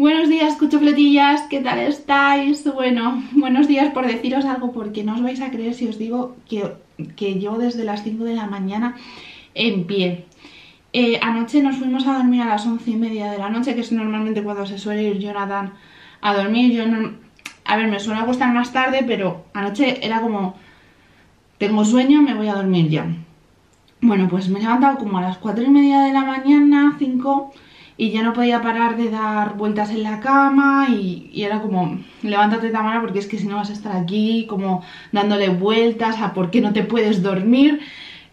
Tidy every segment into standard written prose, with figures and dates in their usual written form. Buenos días, cuchofletillas, ¿qué tal estáis? Bueno, buenos días por deciros algo, porque no os vais a creer si os digo que yo desde las 5 de la mañana en pie. Anoche nos fuimos a dormir a las 11:30 de la noche, que es normalmente cuando se suele ir Jonathan a dormir. Yo no, a ver, me suele acostar más tarde, pero anoche era como, tengo sueño, me voy a dormir ya. Bueno, pues me he levantado como a las 4:30 de la mañana, 5, y ya no podía parar de dar vueltas en la cama y era como, levántate, Tamara, porque es que si no vas a estar aquí como dándole vueltas a por qué no te puedes dormir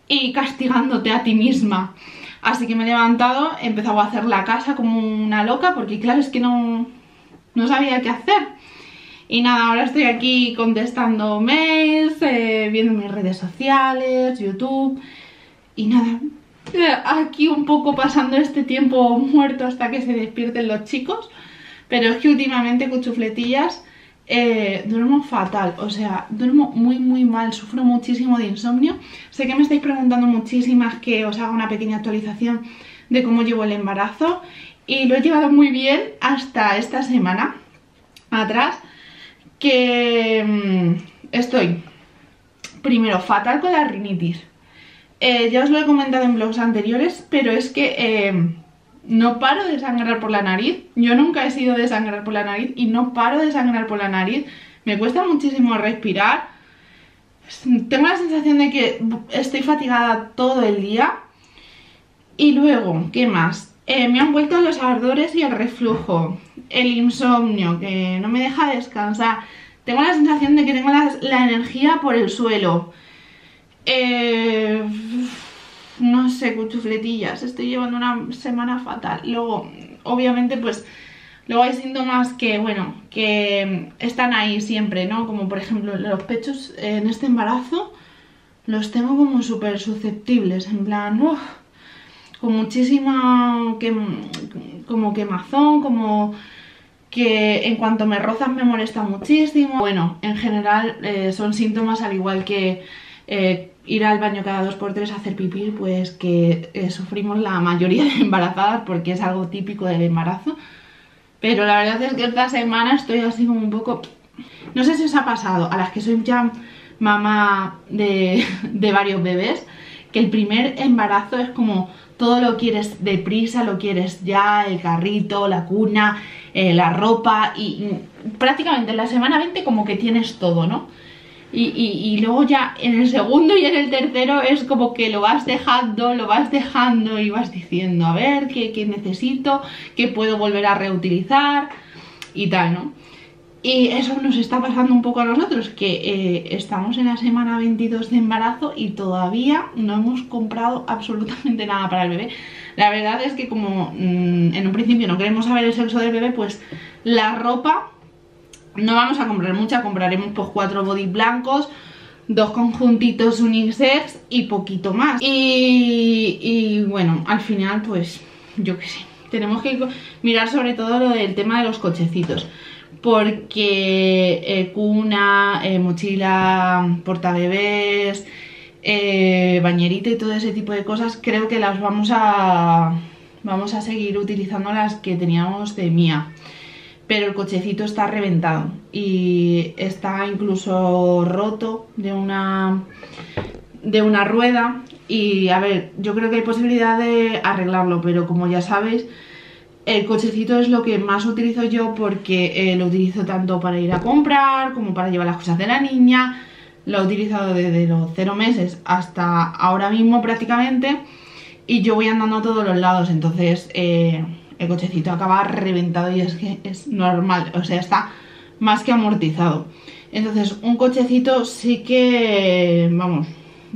y castigándote a ti misma. Así que me he levantado, he empezado a hacer la casa como una loca, porque claro, es que no sabía qué hacer. Y nada, ahora estoy aquí contestando mails, viendo mis redes sociales, YouTube. Y nada, aquí un poco pasando este tiempo muerto hasta que se despierten los chicos. Pero es que últimamente, cuchufletillas, duermo fatal, o sea, duermo muy muy mal, sufro muchísimo de insomnio. Sé que me estáis preguntando muchísimas que os haga una pequeña actualización de cómo llevo el embarazo, y lo he llevado muy bien hasta esta semana atrás, que estoy primero fatal con la rinitis. Ya os lo he comentado en blogs anteriores, pero es que no paro de sangrar por la nariz. Yo nunca he sido de sangrar por la nariz y no paro de sangrar por la nariz. Me cuesta muchísimo respirar. Tengo la sensación de que estoy fatigada todo el día. Y luego, ¿qué más? Me han vuelto los ardores y el reflujo, el insomnio, que no me deja descansar. Tengo la sensación de que tengo la energía por el suelo. No sé, cuchufletillas, estoy llevando una semana fatal. Luego, obviamente, pues luego hay síntomas que, bueno, que están ahí siempre, ¿no? Como por ejemplo los pechos en este embarazo los tengo como súper susceptibles, en plan, uff, con muchísima como quemazón, como que en cuanto me rozan me molesta muchísimo. Bueno, en general son síntomas, al igual que ir al baño cada 2 por 3 a hacer pipí, pues que sufrimos la mayoría de embarazadas, porque es algo típico del embarazo. Pero la verdad es que esta semana estoy así como un poco, no sé si os ha pasado, a las que soy ya mamá de varios bebés, que el primer embarazo es como todo lo quieres deprisa, lo quieres ya, el carrito, la cuna, la ropa, y prácticamente en la semana 20 como que tienes todo, ¿no? Y luego ya en el segundo y en el tercero es como que lo vas dejando y vas diciendo, a ver, ¿qué necesito? ¿Qué puedo volver a reutilizar? Y tal, ¿no? Y eso nos está pasando un poco a nosotros, que estamos en la semana 22 de embarazo y todavía no hemos comprado absolutamente nada para el bebé. La verdad es que como en un principio no queremos saber el sexo del bebé, pues la ropa no vamos a comprar mucha, compraremos pues 4 bodys blancos, 2 conjuntitos unisex y poquito más. Y bueno, al final pues yo qué sé, tenemos que mirar sobre todo lo del tema de los cochecitos, porque cuna, mochila, portabebés, bañerita y todo ese tipo de cosas, creo que las vamos a seguir utilizando, las que teníamos de Mía. Pero el cochecito está reventado y está incluso roto de una rueda. Y a ver, yo creo que hay posibilidad de arreglarlo, pero como ya sabéis, el cochecito es lo que más utilizo yo, porque lo utilizo tanto para ir a comprar como para llevar las cosas de la niña. Lo he utilizado desde los 0 meses hasta ahora mismo prácticamente, y yo voy andando a todos los lados, entonces el cochecito acaba reventado, y es que es normal, o sea, está más que amortizado. Entonces un cochecito sí que, vamos,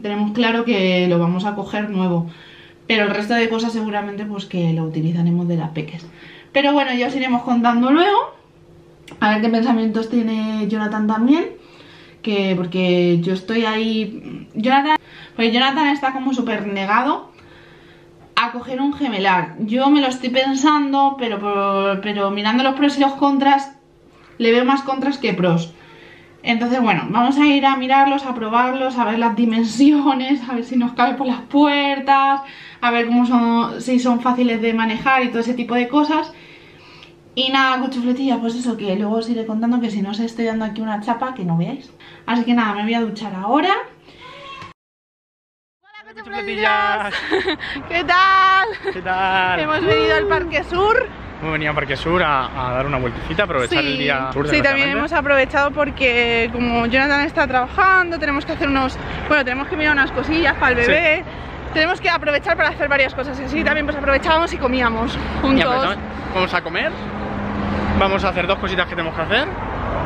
tenemos claro que lo vamos a coger nuevo, pero el resto de cosas seguramente pues que lo utilizaremos de las peques. Pero bueno, ya os iremos contando luego, a ver qué pensamientos tiene Jonathan también, que porque yo estoy ahí, Jonathan está como súper negado a coger un gemelar. Yo me lo estoy pensando, pero mirando los pros y los contras, le veo más contras que pros. Entonces bueno, vamos a ir a mirarlos, a probarlos, a ver las dimensiones, a ver si nos cabe por las puertas, a ver cómo son, si son fáciles de manejar y todo ese tipo de cosas. Y nada, cuchofletillas, pues eso, que luego os iré contando, que si no os estoy dando aquí una chapa que no veáis. Así que nada, me voy a duchar ahora. ¡Hola, cuchofletillas! ¿Qué tal? ¿Qué tal? Hemos venido al Parque Sur. Hemos venido al Parque Sur a dar una vueltecita, aprovechar el día sur. Sí, también hemos aprovechado porque como Jonathan está trabajando, tenemos que hacer unos... Bueno, tenemos que mirar unas cosillas para el bebé. Sí. Tenemos que aprovechar para hacer varias cosas. Así también pues aprovechábamos y comíamos juntos. Vamos a comer. Vamos a hacer dos cositas que tenemos que hacer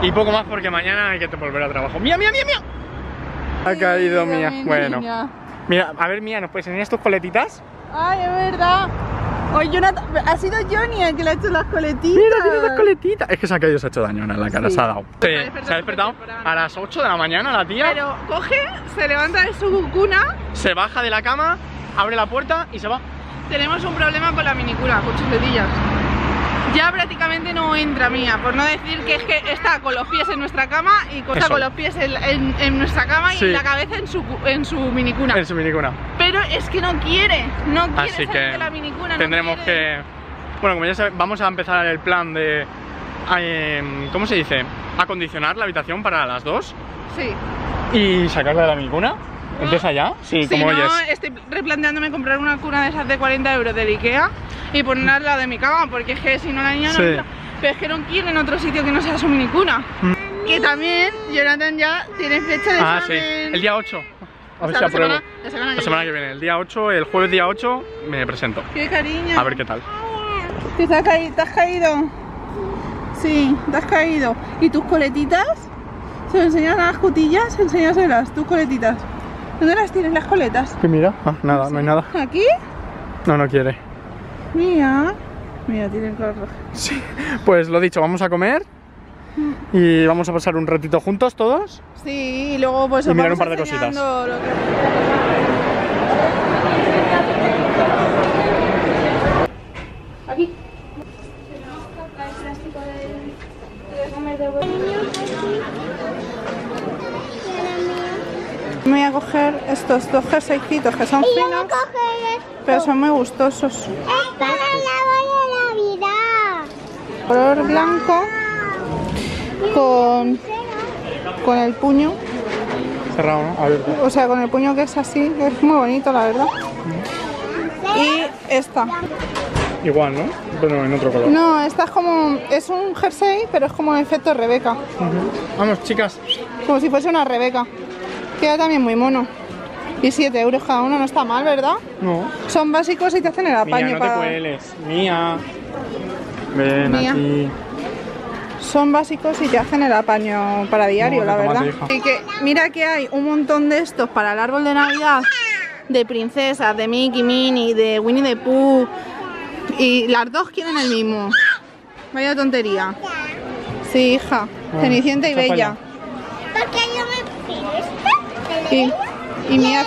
y poco más porque mañana hay que volver al trabajo. ¡Mía, mía, mía, mía! Ha caído Mía. Bueno, niña. Mira, a ver, Mía, ¿nos puedes enseñar tus coletitas? Ay, es verdad. Hoy Jonathan... Ha sido Johnny el que le ha hecho las coletitas. Mira, tiene las coletitas. Es que se ha caído, se ha hecho daño en la cara, sí. Se ha dado. Sí, se ha despertado a las 8 de la mañana la tía. Pero coge, se levanta de su cuna, se baja de la cama, abre la puerta y se va. Tenemos un problema con la minicura, cuchofletillas. Ya prácticamente no entra Mía, por no decir que es que está con los pies en nuestra cama y cosa con los pies en nuestra cama y la cabeza en su minicuna. En su minicuna. Pero es que no quiere salir de la minicuna. No tendremos que... Bueno, como ya sabéis, vamos a empezar el plan de... ¿Cómo se dice? Acondicionar la habitación para las dos. Sí. Y sacarla de la minicuna. ¿Empieza ya? Sí, como oyes. No, estoy replanteándome comprar una cuna de esas de 40 euros del Ikea y ponerla la de mi cama, porque es que si no la niña no entra. Pero es que no quiere en otro sitio que no sea su minicuna. Que también, Jonathan ya tiene fecha de examen. El día 8. A ver si apruebo. La semana que viene. El día 8, el jueves día 8, me presento. ¡Qué cariño! A ver qué tal. ¿Te has caído? ¿Te has caído? Sí, te has caído. ¿Y tus coletitas? ¿Se lo enseñan a las cutillas? Enséñaselas, tus coletitas. ¿Dónde las tienes las coletas? Que mira, nada, no hay nada. ¿Aquí? No, no quiere. Mira, mira, tiene el color rojo. Sí, pues lo dicho, vamos a comer y vamos a pasar un ratito juntos todos. Sí, y luego pues mirar un par de cositas. Aquí. Me voy a coger estos dos jerseycitos que son finos, pero son muy gustosos. Es para la boda de Navidad. Color blanco con el puño cerrado, ¿no? Abierto. O sea, con el puño que es así, que es muy bonito, la verdad. Y esta. Igual, ¿no? Pero en otro color. No, esta es como... Es un jersey, pero es como el efecto Rebeca. Vamos, chicas. Como si fuese una Rebeca. Queda también muy mono. Y 7 euros cada uno, no está mal, ¿verdad? No. Son básicos y te hacen el apaño. Mía, no te cueles. Mía. Ven aquí. Son básicos y te hacen el apaño para diario, la verdad. Y que mira que hay un montón de estos para el árbol de Navidad. De princesas, de Mickey, Minnie, de Winnie the Pooh. Y las dos quieren el mismo. Vaya tontería. Sí, hija. Cenicienta y Bella. Porque yo me... Y Mía.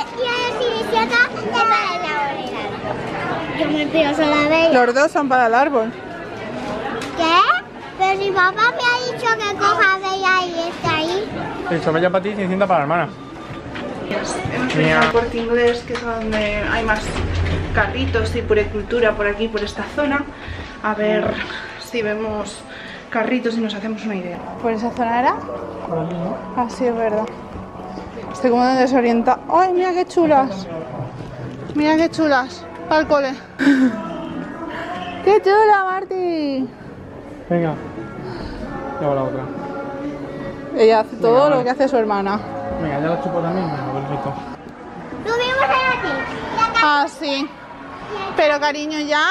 Los dos son para el árbol. ¿Qué? Pero si papá me ha dicho que coja Bella y está ahí. He dicho Bella para ti y Cenicienta para la hermana. Hemos venido al Corte Inglés, que es donde hay más carritos y puericultura por aquí, por esta zona. A ver si vemos carritos y nos hacemos una idea. ¿Por esa zona era? Así es verdad. Estoy como desorientada. ¡Ay, mira qué chulas! Mira qué chulas. Para el cole. ¡Qué chula, Marti! Venga. Llevo la otra. Ella hace todo lo que hace su hermana. Venga, ya la chupo también. Lo vimos a ti. Ah, sí. Pero cariño, ya.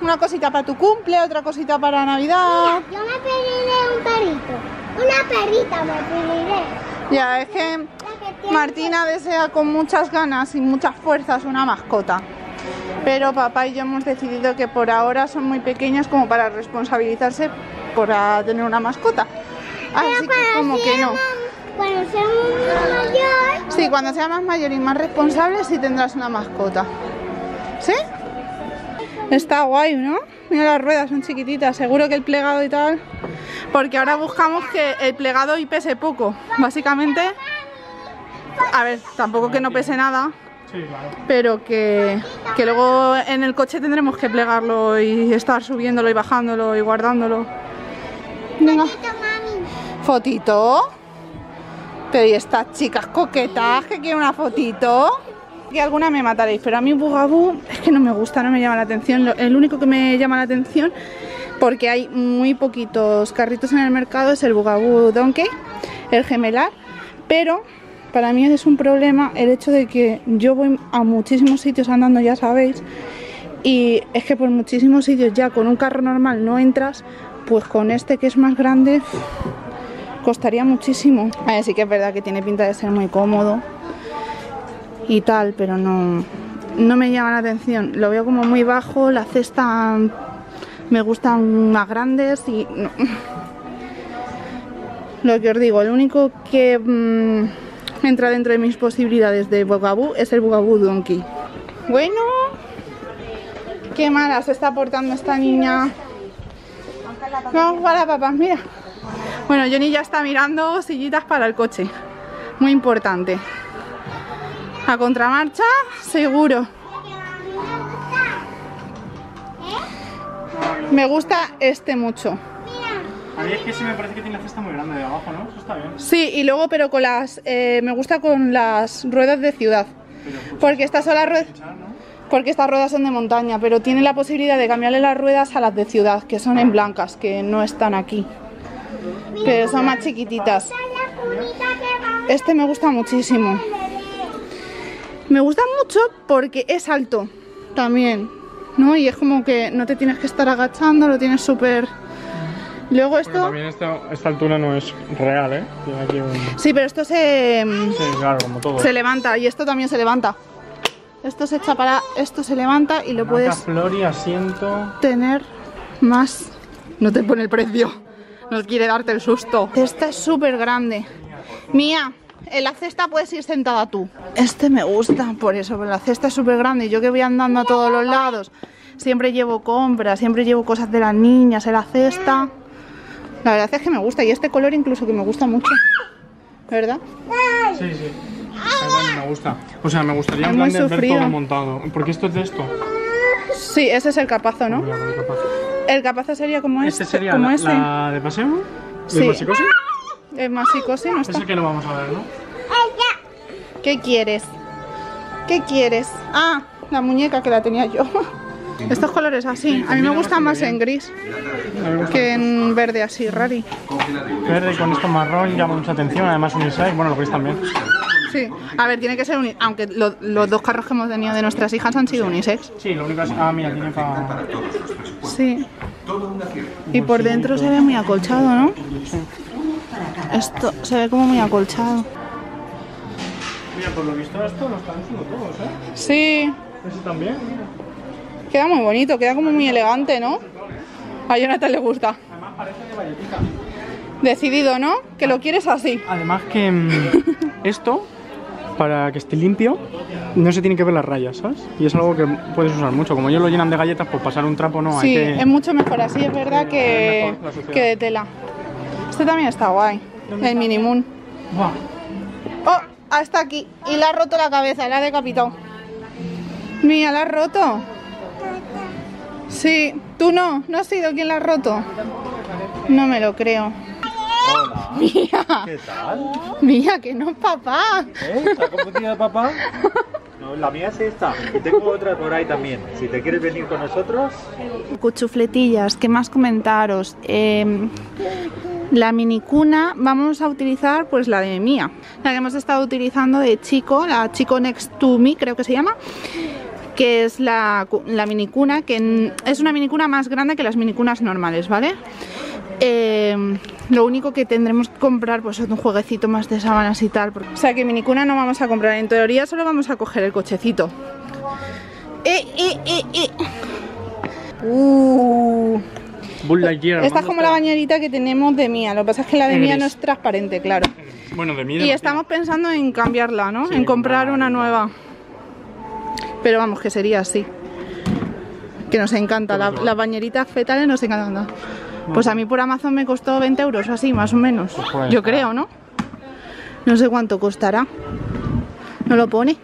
Una cosita para tu cumple, otra cosita para Navidad. Mira, yo me pediré un perrito. Una perrita me pediré. Ya, es que Martina desea con muchas ganas y muchas fuerzas una mascota, pero papá y yo hemos decidido que por ahora son muy pequeñas como para responsabilizarse por tener una mascota, así que como que no. Cuando sea más mayor... Sí, cuando sea más mayor y más responsable sí tendrás una mascota. ¿Sí? Está guay, ¿no? Mira las ruedas, son chiquititas, seguro que el plegado y tal... Porque ahora buscamos que el plegado y pese poco, básicamente... A ver, tampoco que no pese nada, Sí, claro. Pero que luego en el coche tendremos que plegarlo y estar subiéndolo y bajándolo y guardándolo. Venga. Fotito, mami. ¿Fotito? Pero y estas chicas coquetas que quieren una fotito. Que alguna me mataréis, pero a mí Bugaboo es que no me gusta, no me llama la atención. El único que me llama la atención, porque hay muy poquitos carritos en el mercado, es el Bugaboo Donkey, el gemelar. Pero para mí es un problema el hecho de que yo voy a muchísimos sitios andando, ya sabéis, y es que por muchísimos sitios ya con un carro normal no entras, pues con este que es más grande costaría muchísimo. Así que es verdad que tiene pinta de ser muy cómodo y tal, pero no me llama la atención. Lo veo como muy bajo, la cesta me gustan más grandes y no. Lo que os digo, el único que entra dentro de mis posibilidades de Bugaboo es el Bugaboo Donkey. Bueno, qué mala se está portando esta niña. Vamos a la papá, mira. Bueno, Johnny ya está mirando sillitas para el coche, muy importante. A contramarcha, seguro. Me gusta este mucho. A mí es que sí me parece que tiene la cesta muy grande de abajo, ¿no? Eso está bien. Sí, y luego, pero con las... me gusta con las ruedas de ciudad. Pero, porque estas son las ruedas... Porque estas ruedas son de montaña, pero tiene la posibilidad de cambiarle las ruedas a las de ciudad, que son en blancas, que no están aquí. Pero son más chiquititas. Este me gusta muchísimo. Me gusta mucho porque es alto también, ¿no? Y es como que no te tienes que estar agachando, lo tienes súper... Luego esto... Bueno, también esta altura no es real, ¿eh? Tiene aquí un... Sí, pero esto se... Sí, claro, como todo. Se levanta, y esto también se levanta. Esto se echa para... Esto se levanta y lo puedes... Flor y asiento... Tener más... No te pone el precio. No quiere darte el susto. Esta es súper grande. Mía, en la cesta puedes ir sentada tú. Este me gusta por eso, pero la cesta es súper grande. Y yo que voy andando a todos los lados, siempre llevo compras, siempre llevo cosas de las niñas en la cesta. La verdad es que me gusta, y este color incluso que me gusta mucho, ¿verdad? Sí, sí, me gusta. O sea, me gustaría en plan de ver todo montado. ¿Por qué esto es de esto? Sí, ese es el capazo, ¿no? Mira, el capazo. El capazo sería como este. ¿Este sería como este? ¿La de paseo? Sí. ¿De Maxi Cosi? El Maxi Cosi no está. Ese que no vamos a ver, ¿no? ¿Qué quieres? ¿Qué quieres? Ah, la muñeca que la tenía yo. Estos colores así, a mí me gustan más en gris que en verde así, rari. Verde con esto marrón llama mucha atención, además unisex, bueno, lo gris también. Sí, a ver, tiene que ser unisex, aunque los dos carros que hemos tenido de nuestras hijas han sido unisex. Sí, lo único es... Ah, mira, tiene para... Sí. Y por dentro se ve muy acolchado, ¿no? Sí. Esto se ve como muy acolchado. Mira, por lo visto esto lo están haciendo todos, ¿eh? Sí. Eso también, mira. Queda muy bonito, queda como muy elegante, ¿no? A Jonathan le gusta. Además parece de valletica. Decidido, ¿no? Que lo quieres así. Además que esto, para que esté limpio, no se tienen que ver las rayas, ¿sabes? Y es algo que puedes usar mucho. Como ellos lo llenan de galletas, pues pasar un trapo no hay que... Sí, es mucho mejor así, es verdad, que de tela. Este también está guay, el Mini Moon. Buah. ¡Oh! Hasta aquí. Y le ha roto la cabeza, la ha decapitado. Mira, la ha roto. Sí, tú no has sido quien la ha roto. No me lo creo. Hola. Mía. ¿Qué tal? Mía, que no es papá. ¿Está confundida de papá? No, la mía es esta. Y tengo otra por ahí también. Si te quieres venir con nosotros. Cuchofletillas, ¿qué más comentaros? La minicuna vamos a utilizar pues la de Mía. La que hemos estado utilizando de Chicco, la Chicco Next to Me, creo que se llama. Que es la minicuna, que es una minicuna más grande que las minicunas normales, ¿vale? Lo único que tendremos que comprar pues es un jueguecito más de sábanas y tal. O sea que minicuna no vamos a comprar, en teoría solo vamos a coger el cochecito. Esta es como la bañerita que tenemos de Mía, lo que pasa es que la de Mía no es transparente, claro. Bueno, de Mía. Y estamos pensando en cambiarla, ¿no? Sí, en comprar una nueva. Pero vamos, que sería así. Que nos encanta, las bañeritas fetales nos encantan. Pues a mí por Amazon me costó 20 euros, así, más o menos. Yo creo, ¿no? No sé cuánto costará. No lo pone.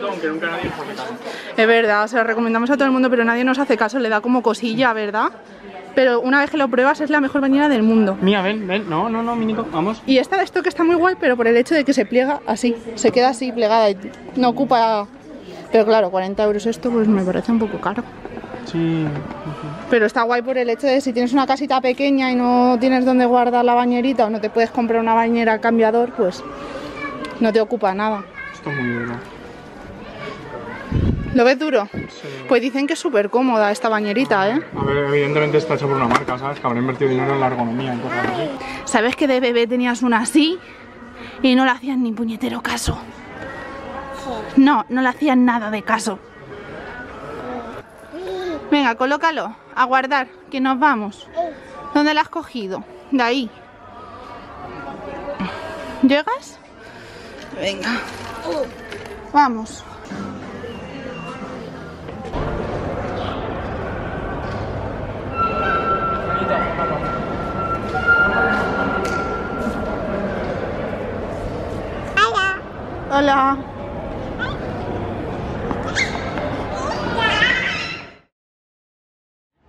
mundo, aunque nunca nadie nos hace caso. Es verdad, se lo recomendamos a todo el mundo, pero nadie nos hace caso, le da como cosilla, ¿verdad? Pero una vez que lo pruebas es la mejor bañera del mundo. Mía, ven, ven, no, no, no, mini, vamos. Y esta de Stokke está muy guay, pero por el hecho de que se pliega así, se queda así plegada y no ocupa... Pero claro, 40 euros esto pues me parece un poco caro. Sí. Pero está guay por el hecho de si tienes una casita pequeña y no tienes donde guardar la bañerita o no te puedes comprar una bañera cambiador, pues no te ocupa nada. Esto es muy duro. ¿Lo ves duro? Sí. Pues dicen que es súper cómoda esta bañerita, ¿eh? A ver, evidentemente está hecha por una marca, ¿sabes? Que habrá invertido dinero en la ergonomía y cosas así. ¿Sabes que de bebé tenías una así y no le hacían ni puñetero caso? Sí. No, no le hacían nada de caso. Venga, colócalo, a guardar, que nos vamos. ¿Dónde la has cogido? De ahí. ¿Llegas? Venga. Vamos. Hola. Hola.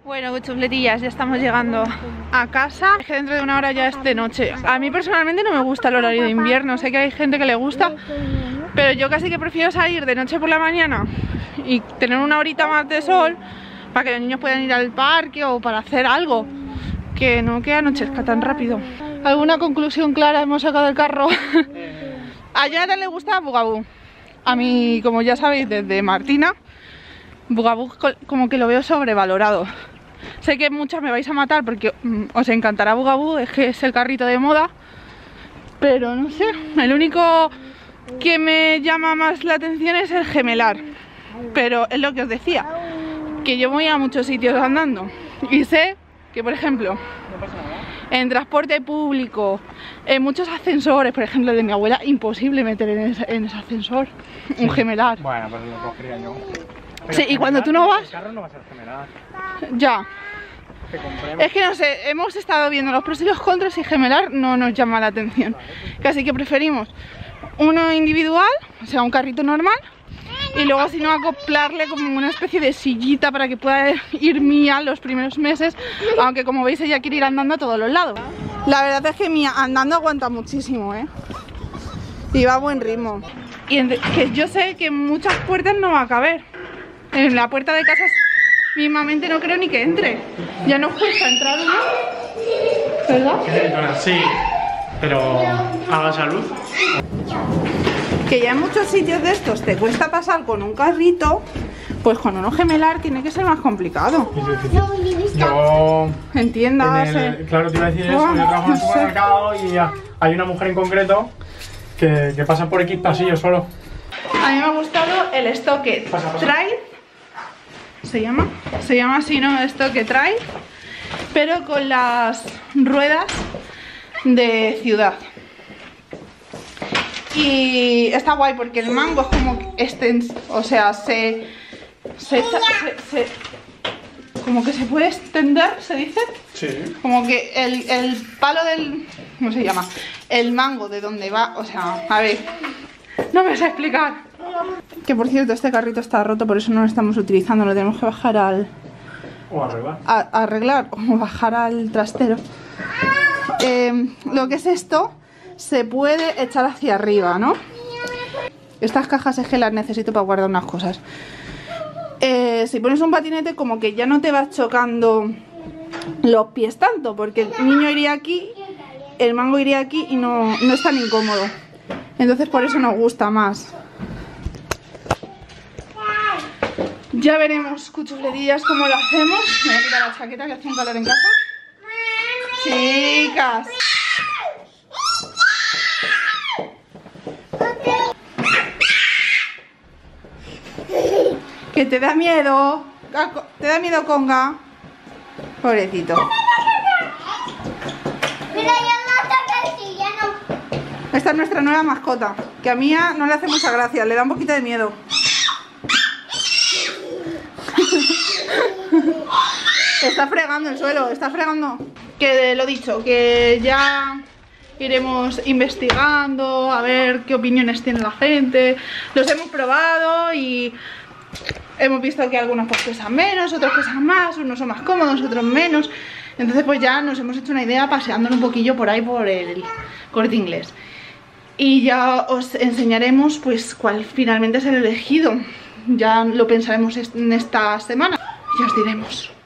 Bueno, cuchofletillas, ya estamos llegando a casa. Es que dentro de una hora ya es de noche. A mí personalmente no me gusta el horario de invierno. Sé que hay gente que le gusta, pero yo casi que prefiero salir de noche por la mañana y tener una horita más de sol para que los niños puedan ir al parque o para hacer algo, que no que anochezca tan rápido. ¿Alguna conclusión clara hemos sacado del carro? A Jonathan le gusta Bugaboo. A mí, como ya sabéis, desde Martina, Bugaboo como que lo veo sobrevalorado. Sé que muchas me vais a matar porque os encantará Bugaboo, es que es el carrito de moda, pero no sé, el único que me llama más la atención es el gemelar. Pero es lo que os decía, que yo voy a muchos sitios andando y sé que, por ejemplo, en transporte público, en muchos ascensores, por ejemplo, el de mi abuela, imposible meter en ese ascensor un gemelar. Bueno, pues lo cogería yo. Pero sí, gemelar, y cuando tú no vas... El carro no va a ser gemelar. Ya. Es que no sé, hemos estado viendo los pros y los contras y gemelar no nos llama la atención. Así que preferimos uno individual, o sea, un carrito normal, y luego si no acoplarle como una especie de sillita para que pueda ir Mía los primeros meses, aunque como veis ella quiere ir andando a todos los lados. La verdad es que Mía andando aguanta muchísimo, ¿eh? Y va a buen ritmo. Y que yo sé que en muchas puertas no va a caber. En la puerta de casa mismamente no creo ni que entre. Ya nos cuesta entrar, ¿no? ¿Verdad? Sí, pero haga salud. Que ya en muchos sitios de estos te cuesta pasar con un carrito, pues con uno gemelar tiene que ser más complicado. Yo... Entiendas. Claro, te iba a decir eso. Yo trabajo en un supermercado y hay una mujer en concreto que pasa por X pasillos solo. A mí me ha gustado el Stokke Trailz. ¿Se llama? Se llama así, ¿no? Stokke Trailz. Pero con las ruedas de ciudad. Y está guay porque el mango es como extenso, o sea, como que se puede extender, ¿se dice? Sí. Como que el palo del... ¿Cómo se llama? El mango de donde va, o sea, a ver, no me sé explicar. Que por cierto, este carrito está roto, por eso no lo estamos utilizando, lo tenemos que bajar al... O arreglar. Arreglar, o bajar al trastero. Lo que es esto... Se puede echar hacia arriba, ¿no? Estas cajas es que las necesito para guardar unas cosas. Si pones un patinete, como que ya no te vas chocando los pies tanto, porque el niño iría aquí, el mango iría aquí y no es tan incómodo. Entonces por eso nos gusta más. Ya veremos, cuchofletillas, cómo lo hacemos. Me voy a quitar la chaqueta que hace un calor en casa. Chicas. Que te da miedo Conga, pobrecito. Mira, ya no. Esta es nuestra nueva mascota, que a Mía no le hace mucha gracia, le da un poquito de miedo. Está fregando el suelo, está fregando. Que lo dicho, que ya iremos investigando a ver qué opiniones tiene la gente. Los hemos probado y hemos visto que algunos pues pesan menos, otros pesan más, unos son más cómodos, otros menos. Entonces pues ya nos hemos hecho una idea paseándonos un poquillo por ahí por el Corte Inglés. Y ya os enseñaremos pues cuál finalmente es el elegido. Ya lo pensaremos en esta semana y os diremos.